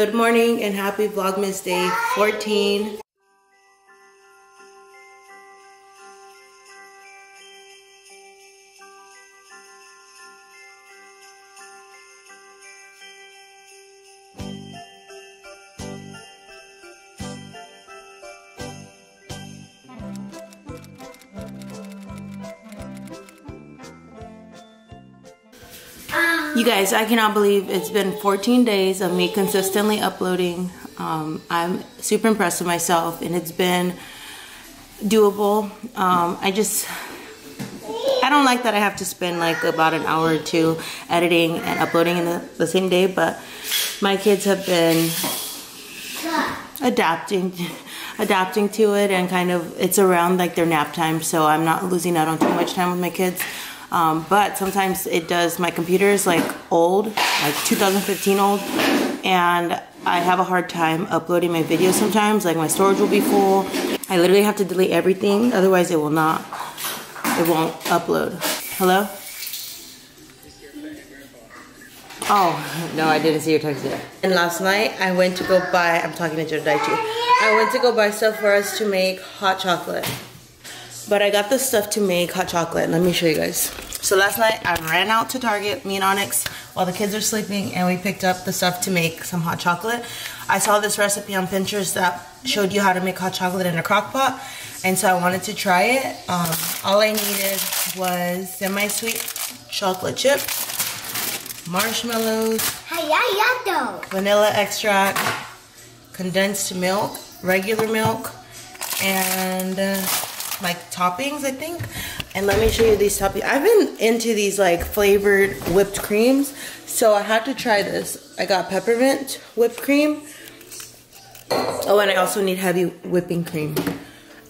Good morning and happy Vlogmas day 14. You guys, I cannot believe it's been 14 days of me consistently uploading. I'm super impressed with myself and it's been doable. I don't like that I have to spend like about an hour or two editing and uploading in the same day, but my kids have been adapting to it, and kind of it's around like their nap time, so I'm not losing out on too much time with my kids. But sometimes it does, my computer is like old, like 2015 old, and I have a hard time uploading my videos sometimes, like my storage will be full. I literally have to delete everything, otherwise it won't upload. Hello? Oh, no, I didn't see your text yet. And last night I went to go buy, I'm talking to Jodaichi, I went to go buy stuff for us to make hot chocolate. But I got the stuff to make hot chocolate. Let me show you guys. So last night I ran out to Target, me and Onyx, while the kids are sleeping, and we picked up the stuff to make some hot chocolate. I saw this recipe on Pinterest that showed you how to make hot chocolate in a crock pot, and so I wanted to try it. All I needed was semi-sweet chocolate chips, marshmallows, vanilla extract, condensed milk, regular milk, and like toppings, I think. And let me show you these toppings. I've been into these like flavored whipped creams, so I had to try this. I got peppermint whipped cream. Oh, and I also need heavy whipping cream.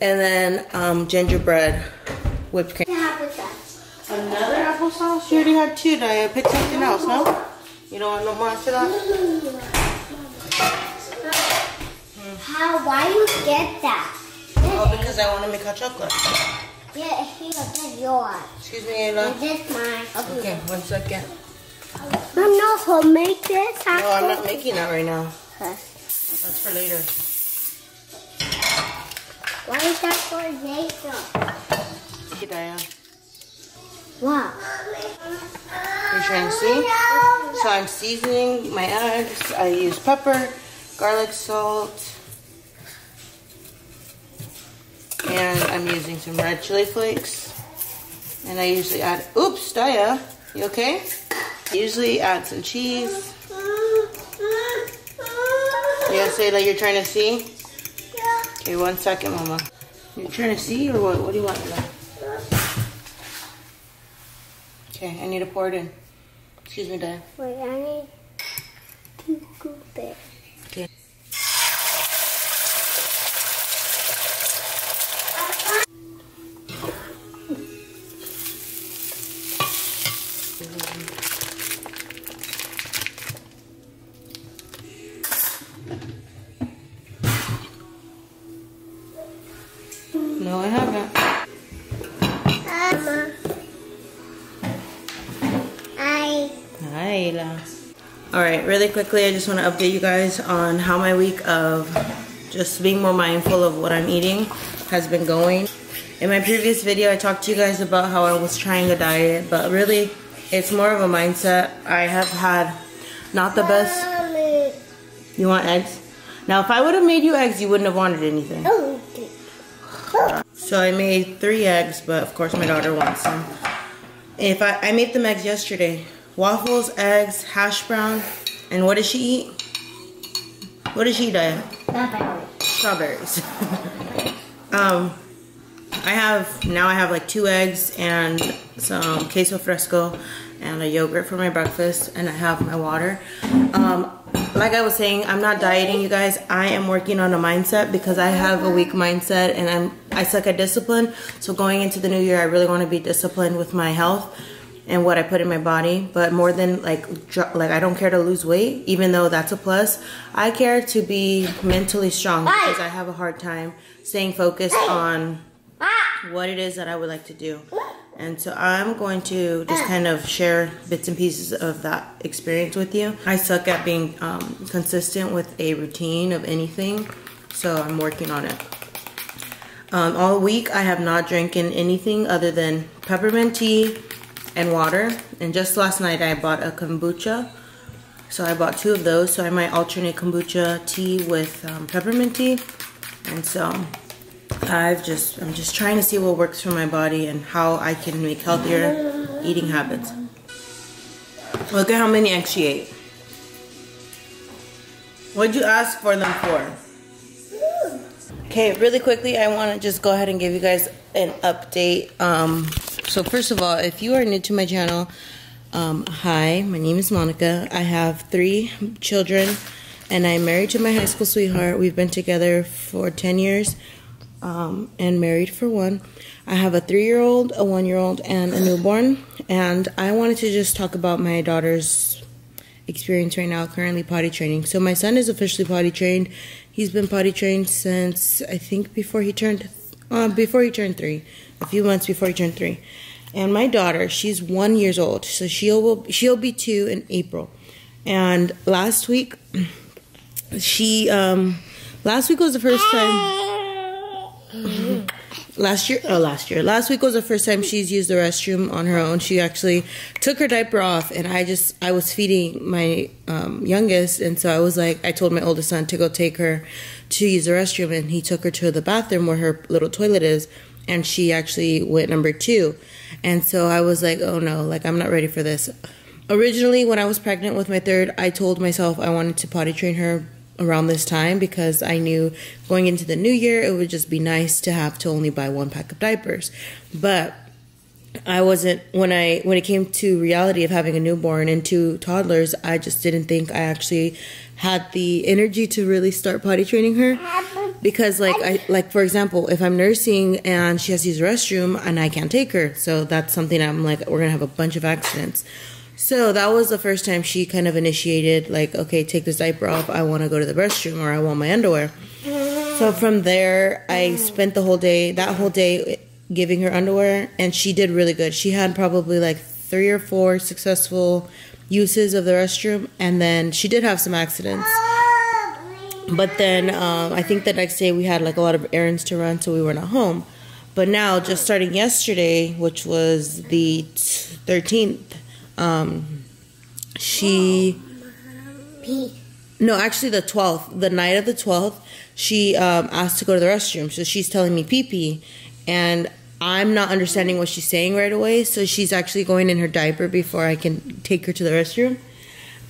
And then gingerbread whipped cream. Another applesauce? You already had two. Did I pick something else? No? You don't want no more after that? Why you get that? Oh, because I want to make hot chocolate. Yeah, here's yours. Excuse me, Ayla. This is mine. Okay, one second. I'm not going to make this. No, I'm not making that right now. Huh. That's for later. Why is that for later? Diana. Wow. You're trying to see? So I'm seasoning my eggs. I use pepper, garlic, salt. And I'm using some red chili flakes. And I usually add, oops, Daya, you okay? I usually add some cheese. Yes, Ayla, you're trying to see? Yeah. Okay, one second, Mama. You're trying to see or what? What do you want, Ayla? Okay, I need to pour it in. Excuse me, Daya. Wait, I need to scoop it. Okay. No, I haven't. Mama. Hi, Ayla. Alright, really quickly, I just want to update you guys on how my week of just being more mindful of what I'm eating has been going. In my previous video, I talked to you guys about how I was trying a diet, but really, it's more of a mindset. I have had not the best... Mommy. You want eggs? Now, if I would have made you eggs, you wouldn't have wanted anything. Oh. So I made 3 eggs, but of course my daughter wants them. If I made them eggs yesterday. Waffles, eggs, hash brown, and what does she eat? What does she eat, Daya? Strawberries. I have like 2 eggs and some queso fresco and a yogurt for my breakfast, and I have my water. Like I was saying, I'm not dieting, you guys. I am working on a mindset because I have a weak mindset and I suck at discipline. So going into the new year, I really want to be disciplined with my health and what I put in my body. But more than like I don't care to lose weight, even though that's a plus. I care to be mentally strong because I have a hard time staying focused on what it is that I would like to do. And so I'm going to just kind of share bits and pieces of that experience with you. I suck at being consistent with a routine of anything, so I'm working on it. All week I have not drinking anything other than peppermint tea and water. And just last night I bought a kombucha. So I bought two of those, so I might alternate kombucha tea with peppermint tea. And so I'm just trying to see what works for my body and how I can make healthier eating habits. Look at how many eggs she ate. What'd you ask for them for? Okay, really quickly, I want to just go ahead and give you guys an update. So first of all, if you are new to my channel, hi, my name is Monica. I have 3 children, and I'm married to my high school sweetheart. We've been together for 10 years and married for 1. I have a 3-year-old, a 1-year-old, and a newborn. And I wanted to just talk about my daughter's experience right now, currently potty training. So my son is officially potty trained. He's been potty trained since, I think, before he turned 3, a few months before he turned 3. And my daughter, she's 1 year old, so she'll be 2 in April. And last week, last week was the first time. Last week was the first time she's used the restroom on her own. She actually took her diaper off, and I was feeding my youngest, and so I told my oldest son to go take her to use the restroom, and he took her to the bathroom where her little toilet is, and she actually went number 2. And so I was like, oh no, like I'm not ready for this. Originally, when I was pregnant with my 3rd, I told myself I wanted to potty train her around this time, because I knew going into the new year it would just be nice to have to only buy 1 pack of diapers. But I wasn't, when it came to reality of having a newborn and 2 toddlers, I just didn't think I actually had the energy to really start potty training her. Because like for example, if I'm nursing and she has to use a restroom and I can't take her, so that's something I'm like, we're gonna have a bunch of accidents. So that was the first time she kind of initiated, like, okay, take this diaper off, I want to go to the restroom, or I want my underwear. So from there, I spent the whole day, giving her underwear, and she did really good. She had probably like 3 or 4 successful uses of the restroom, and then she did have some accidents. But then I think the next day we had like a lot of errands to run, so we were not home. But now, just starting yesterday, which was the 13th, the 12th, the night of the 12th, she asked to go to the restroom. So she's telling me pee pee, and I'm not understanding what she's saying right away. So she's actually going in her diaper before I can take her to the restroom.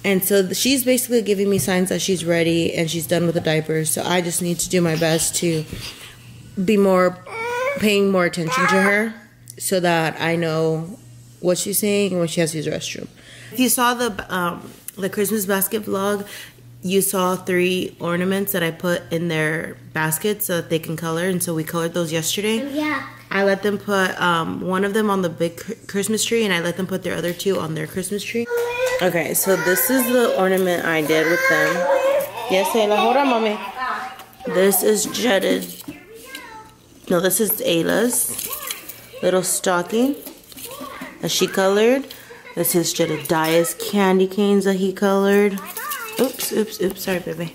And so she's basically giving me signs that she's ready and she's done with the diaper. So I just need to do my best to be paying more attention to her, so that I know what she's saying and when she has to use the restroom. If you saw the Christmas basket vlog, you saw 3 ornaments that I put in their basket so that they can color, and so we colored those yesterday. Yeah. I let them put one of them on the big Christmas tree, and I let them put their other 2 on their Christmas tree. Okay, so this is the ornament I did with them. Yes, Ayla, hold on, mommy. This is jetted. No, this is Ayla's little stocking that she colored. This is Jedediah's candy canes that he colored. Oops, sorry, baby.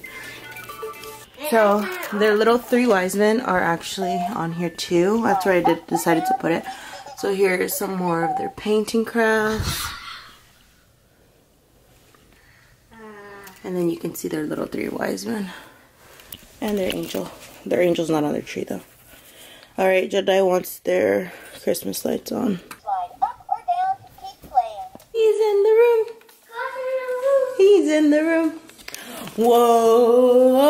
So their little 3 wise men are actually on here too. That's where I decided to put it. So here is some more of their painting crafts. And then you can see their little 3 wise men. And their angel. Their angel's not on their tree though. Alright, Jedediah wants their Christmas lights on. He's in the room. He's in the room. Whoa.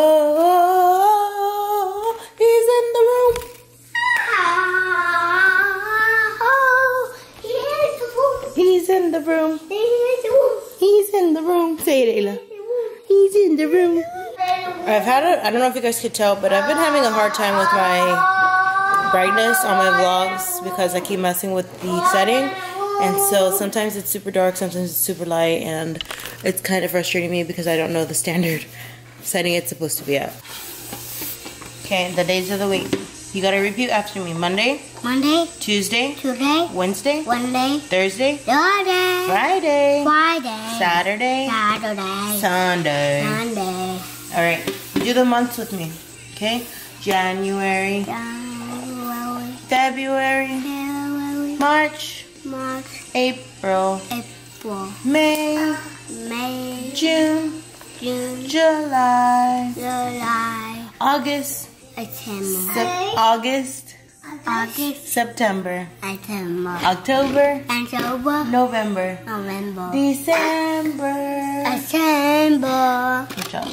He's in the room. He's in the room. He's in the room. Say it, Ayla. He's in the room. I don't know if you guys could tell, but I've been having a hard time with my brightness on my vlogs because I keep messing with the setting. And so sometimes it's super dark, sometimes it's super light, and it's kind of frustrating me because I don't know the standard setting it's supposed to be at. Okay, the days of the week. You gotta repeat after me. Monday. Monday. Tuesday. Tuesday. Wednesday. Wednesday. Thursday. Thursday. Friday. Friday. Saturday. Saturday. Sunday. Sunday. Alright. Do the months with me. Okay? January. January. February. February. March. March. April. April. May. May. June. June. July. July. August. August. August. September. September. October. October. November. November. December. December. Good job.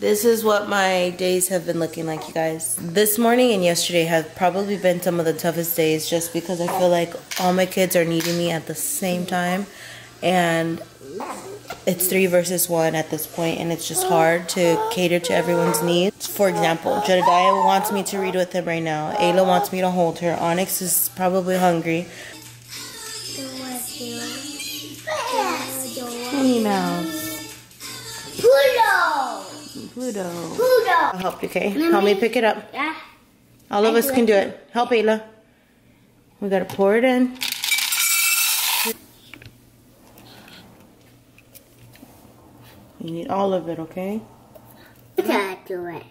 This is what my days have been looking like, you guys. This morning and yesterday have probably been some of the toughest days just because I feel like all my kids are needing me at the same time. And it's 3 versus 1 at this point, and it's just hard to cater to everyone's needs. For example, Jedediah wants me to read with him right now. Ayla wants me to hold her. Onyx is probably hungry. Minnie Mouse. Pluto! Pluto. Pluto. I'll help you, okay? Help me pick it up. Yeah. All of us can do it. Help Ayla. We gotta pour it in. You need all of it, okay? I gotta do it.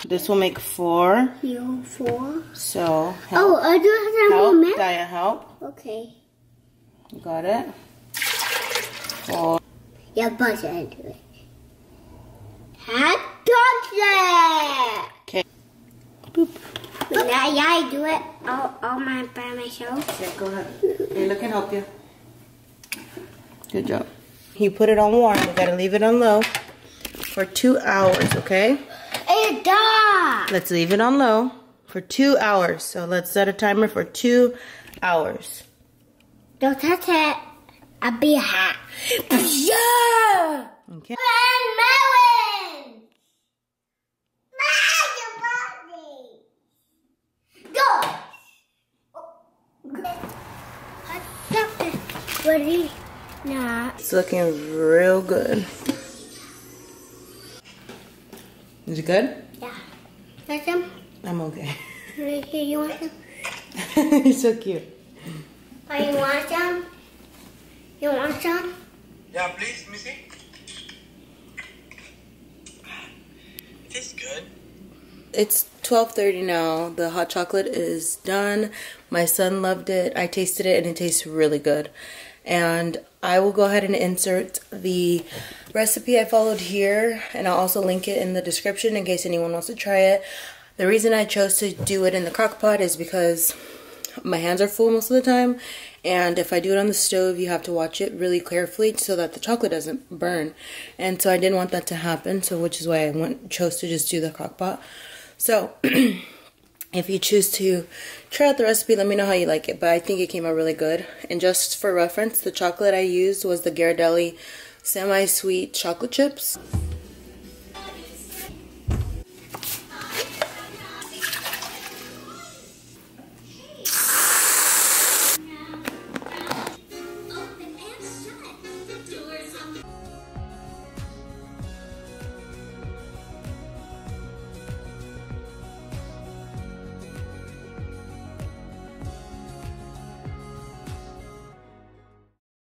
2. This will make 4. 4. So help. Oh, I do have help. Moment. Daya, help. Okay. You got it. 4. Yeah, but I do it. I got it! Okay. Boop. Yeah, I do it all by myself. Yeah, go ahead. Ayla can help you. Good job. You put it on warm. You gotta leave it on low for 2 hours, okay? It's done! Let's leave it on low for 2 hours. So let's set a timer for 2 hours. Don't touch it. I'll be hot. Yeah! Okay. Melon! Go! It's looking real good. Is it good? Yeah. Like him? I'm okay. Here, you want some? He's so cute. Oh, you want some? You want some? Yeah, please, Missy. It tastes good. It's 12:30 now. The hot chocolate is done. My son loved it. I tasted it and it tastes really good. And I will go ahead and insert the recipe I followed here. And I'll also link it in the description in case anyone wants to try it. The reason I chose to do it in the crock pot is because my hands are full most of the time, and if I do it on the stove, you have to watch it really carefully so that the chocolate doesn't burn. And so I didn't want that to happen, so which is why I chose to just do the crock pot. So if you choose to try out the recipe, let me know how you like it, but I think it came out really good. And just for reference, the chocolate I used was the Ghirardelli semi-sweet chocolate chips.